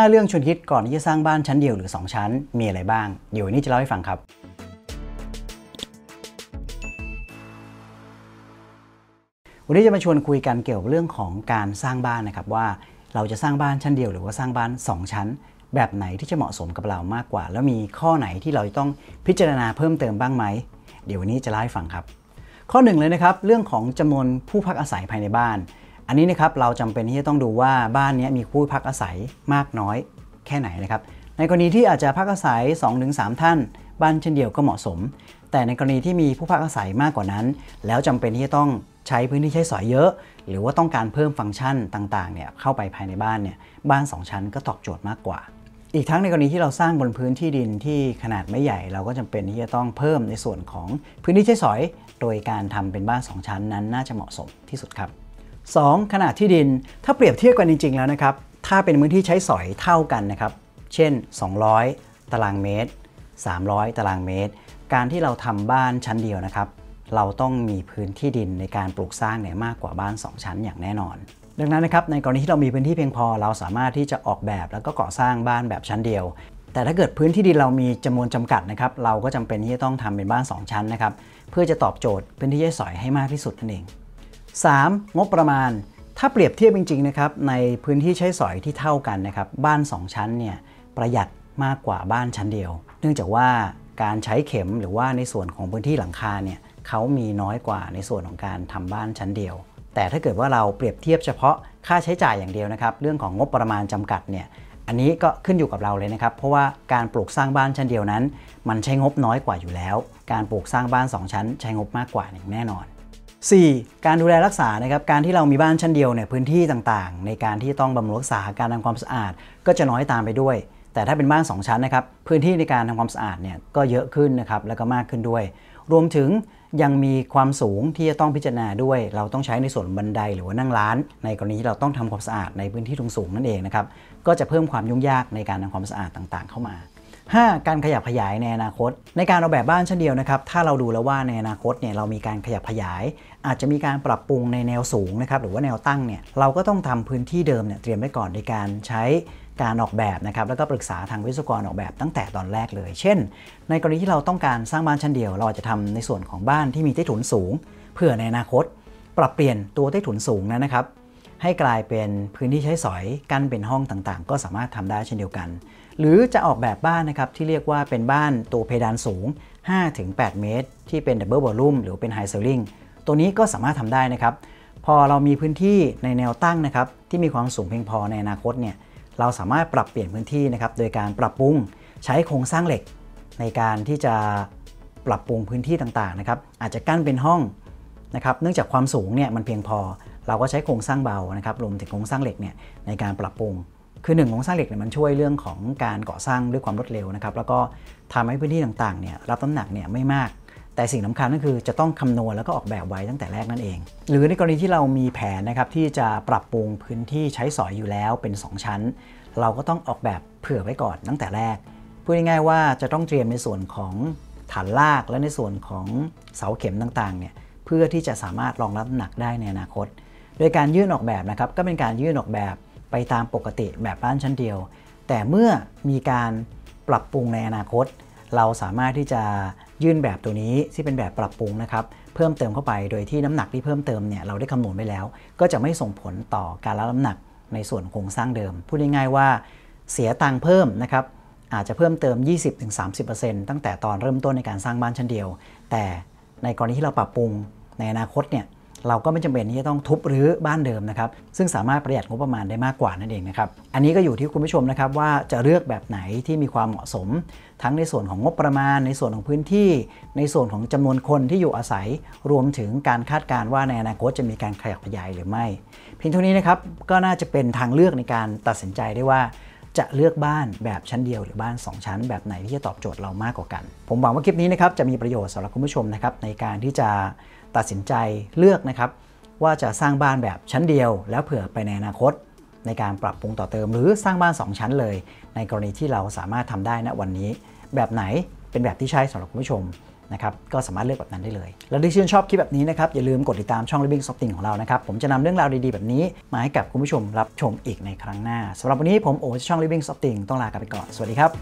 5 เรื่องชวนคิดก่อนที่จะสร้างบ้านชั้นเดียวหรือ2ชั้นมีอะไรบ้างเดี๋ยวนี้จะเล่าให้ฟังครับวันนี้จะมาชวนคุยกันเกี่ยวกับเรื่องของการสร้างบ้านนะครับว่าเราจะสร้างบ้านชั้นเดียวหรือว่าสร้างบ้าน2ชั้นแบบไหนที่จะเหมาะสมกับเรามากกว่าแล้วมีข้อไหนที่เราต้องพิจารณาเพิ่มเติมบ้างไหมเดี๋ยววันนี้จะเล่าให้ฟังครับข้อ1เลยนะครับเรื่องของจำนวนผู้พักอาศัยภายในบ้านอันนี้นะครับเราจำเป็นที่จะต้องดูว่าบ้านนี้มีผู้พักอาศัยมากน้อยแค่ไหนนะครับในกรณีที่อาจจะพักอาศัย 2-3 ท่านบ้านชั้นเดียวก็เหมาะสมแต่ในกรณีที่มีผู้พักอาศัยมากกว่านั้นแล้วจำเป็นที่จะต้องใช้พื้นที่ใช้สอยเยอะหรือว่าต้องการเพิ่มฟังก์ชันต่างๆเนี่ยเข้าไปภายในบ้านเนี่ยบ้าน2ชั้นก็ตอบโจทย์มากกว่าอีกทั้งในกรณีที่เราสร้างบนพื้นที่ดินที่ขนาดไม่ใหญ่เราก็จำเป็นที่จะต้องเพิ่มในส่วนของพื้นที่ใช้สอยโดยการทำเป็นบ้าน2ชั้นนั้นน่าจะเหมาะสมที่สุดครับ2ขนาดที่ดินถ้าเปรียบเทียบกันจริงๆแล้วนะครับถ้าเป็นพื้นที่ใช้สอยเท่ากันนะครับเช่น200ตารางเมตร300ตารางเมตรการที่เราทำบ้านชั้นเดียวนะครับเราต้องมีพื้นที่ดินในการปลูกสร้างเนี่ยมากกว่าบ้าน2ชั้นอย่างแน่นอนดังนั้นนะครับในกรณีที่เรามีพื้นที่เพียงพอเราสามารถที่จะออกแบบแล้วก็ก่อสร้างบ้านแบบชั้นเดียวแต่ถ้าเกิดพื้นที่ดินเรามีจำนวนจำกัดนะครับเราก็จำเป็นที่จะต้องทำเป็นบ้าน2ชั้นนะครับเพื่อจะตอบโจทย์พื้นที่ใช้สอยให้มากที่สุดนั่นเอง 3. งบประมาณถ้าเปรียบเทียบจริงๆนะครับในพื้นที่ใช้สอยที่เท่ากันนะครับบ้าน2ชั้นเนี่ยประหยัดมากกว่าบ้านชั้นเดียวเนื่องจากว่าการใช้เข็มหรือว่าในส่วนของพื้นที่หลังคาเนี่ยเขามีน้อยกว่าในส่วนของการทำบ้านชั้นเดียวแต่ถ้าเกิดว่าเราเปรียบเทียบเฉพาะค่าใช้จ่ายอย่างเดียวนะครับเรื่องของงบประมาณจำกัดเนี่ยอันนี้ก็ขึ้นอยู่กับเราเลยนะครับเพราะว่าการปลูกสร้างบ้านชั้นเดียวนั้นมันใช้งบน้อยกว่าอยู่แล้วการปลูกสร้างบ้าน2ชั้นใช้งบมากกว่าอย่างแน่นอน 4. การดูแลรักษานะครับการที่เรามีบ้านชั้นเดียวเนี่ยพื้นที่ต่างๆในการที่ต้องบำรุงรักษาการทำความสะอาดก็จะน้อยตามไปด้วยแต่ถ้าเป็นบ้าน2ชั้นนะครับพื้นที่ในการทำความสะอาดเนี่ยก็เยอะขึ้นนะครับแล้วก็มากขึ้นด้วยรวมถึงยังมีความสูงที่จะต้องพิจารณาด้วยเราต้องใช้ในส่วนบันไดหรือว่านั่งร้านในกรณีที่เราต้องทำความสะอาดในพื้นที่สูงนั่นเองนะครับก็จะเพิ่มความยุ่งยากในการทำความสะอาดต่างๆเข้ามา 5. การขยับขยายในอนาคตในการออกแบบบ้านชั้นเดียวนะครับถ้าเราดูแล้วว่าในอนาคตเนี่ยเรามีการขยับขยายอาจจะมีการปรับปรุงในแนวสูงนะครับหรือว่าแนวตั้งเนี่ยเราก็ต้องทำพื้นที่เดิมเนี่ยเตรียมไว้ก่อนในการใช้การออกแบบนะครับแล้วก็ปรึกษาทางวิศวกรออกแบบตั้งแต่ตอนแรกเลยเช่นในกรณีที่เราต้องการสร้างบ้านชั้นเดียวเราอาจจะทำในส่วนของบ้านที่มีใต้ถุนสูงเพื่อในอนาคตปรับเปลี่ยนตัวใต้ถุนสูงนั้นนะครับให้กลายเป็นพื้นที่ใช้สอยกั้นเป็นห้องต่างๆก็สามารถทำได้เช่นเดียวกันหรือจะออกแบบบ้านนะครับที่เรียกว่าเป็นบ้านตัวเพดานสูง 5-8 เมตรที่เป็นดับเบิลวอลลุ่มหรือเป็นไฮเซลลิงตัวนี้ก็สามารถทำได้นะครับพอเรามีพื้นที่ในแนวตั้งนะครับที่มีความสูงเพียงพอในอนาคตเนี่ยเราสามารถปรับเปลี่ยนพื้นที่นะครับโดยการปรับปรุงใช้โครงสร้างเหล็กในการที่จะปรับปรุงพื้นที่ต่างๆนะครับอาจจะกั้นเป็นห้องนะครับเนื่องจากความสูงเนี่ยมันเพียงพอเราก็ใช้โครงสร้างเบานะครับรวมถึงโครงสร้างเหล็กเนี่ยในการปรับปรุงคือ1โครงสร้างเหล็กเนี่ยมันช่วยเรื่องของการก่อสร้างด้วยความรวดเร็วนะครับแล้วก็ทำให้พื้นที่ต่างๆเนี่ยรับน้ำหนักเนี่ยไม่มากแต่สิ่งสำคัญก็คือจะต้องคำนวณแล้วก็ออกแบบไว้ตั้งแต่แรกนั่นเองหรือในกรณีที่เรามีแผนนะครับที่จะปรับปรุงพื้นที่ใช้สอยอยู่แล้วเป็น2ชั้นเราก็ต้องออกแบบเผื่อไว้ก่อนตั้งแต่แรกพูดง่ายๆว่าจะต้องเตรียมในส่วนของฐานรากและในส่วนของเสาเข็มต่างๆเนี่ยเพื่อที่จะสามารถรองรับน้ำหนักได้ในอนาคตโดยการยื่นออกแบบนะครับก็เป็นการยื่นออกแบบไปตามปกติแบบบ้านชั้นเดียวแต่เมื่อมีการปรับปรุงในอนาคตเราสามารถที่จะยื่นแบบตัวนี้ที่เป็นแบบปรับปรุงนะครับเพิ่มเติมเข้าไปโดยที่น้ำหนักที่เพิ่มเติมเนี่ยเราได้คำนวณไว้แล้วก็จะไม่ส่งผลต่อการรับน้ำหนักในส่วนโครงสร้างเดิมพูดง่ายๆว่าเสียตังค์เพิ่มนะครับอาจจะเพิ่มเติม 20-30% ตั้งแต่ตอนเริ่มต้นในการสร้างบ้านชั้นเดียวแต่ในกรณีที่เราปรับปรุงในอนาคตเนี่ยเราก็ไม่จำเป็นที่จะต้องทุบรื้อบ้านเดิมนะครับซึ่งสามารถประหยัดงบประมาณได้มากกว่านั่นเองนะครับอันนี้ก็อยู่ที่คุณผู้ชมนะครับว่าจะเลือกแบบไหนที่มีความเหมาะสมทั้งในส่วนของงบประมาณในส่วนของพื้นที่ในส่วนของจำนวนคนที่อยู่อาศัยรวมถึงการคาดการณ์ว่าในอนาคตจะมีการขยับขยายหรือไม่เพียงเท่านี้นะครับก็น่าจะเป็นทางเลือกในการตัดสินใจได้ว่าจะเลือกบ้านแบบชั้นเดียวหรือบ้าน2ชั้นแบบไหนที่จะตอบโจทย์เรามากกว่ากันผมหวังว่าคลิปนี้นะครับจะมีประโยชน์สำหรับคุณผู้ชมนะครับในการที่จะตัดสินใจเลือกนะครับว่าจะสร้างบ้านแบบชั้นเดียวแล้วเผื่อไปในอนาคตในการปรับปรุงต่อเติมหรือสร้างบ้าน2ชั้นเลยในกรณีที่เราสามารถทำได้ณวันนี้แบบไหนเป็นแบบที่ใช่สำหรับคุณผู้ชม นะครับก็สามารถเลือกแบบนั้นได้เลยแล้วที่ชื่นชอบคลิปแบบนี้นะครับอย่าลืมกดติดตามช่อง Living Shopting ของเรานะครับผมจะนำเรื่องราวดีๆแบบนี้มาให้กับคุณผู้ชมรับชมอีกในครั้งหน้าสำหรับวันนี้ผมโอ๋ช่อง Living Shopting ต้องลากันไปก่อนสวัสดีครับ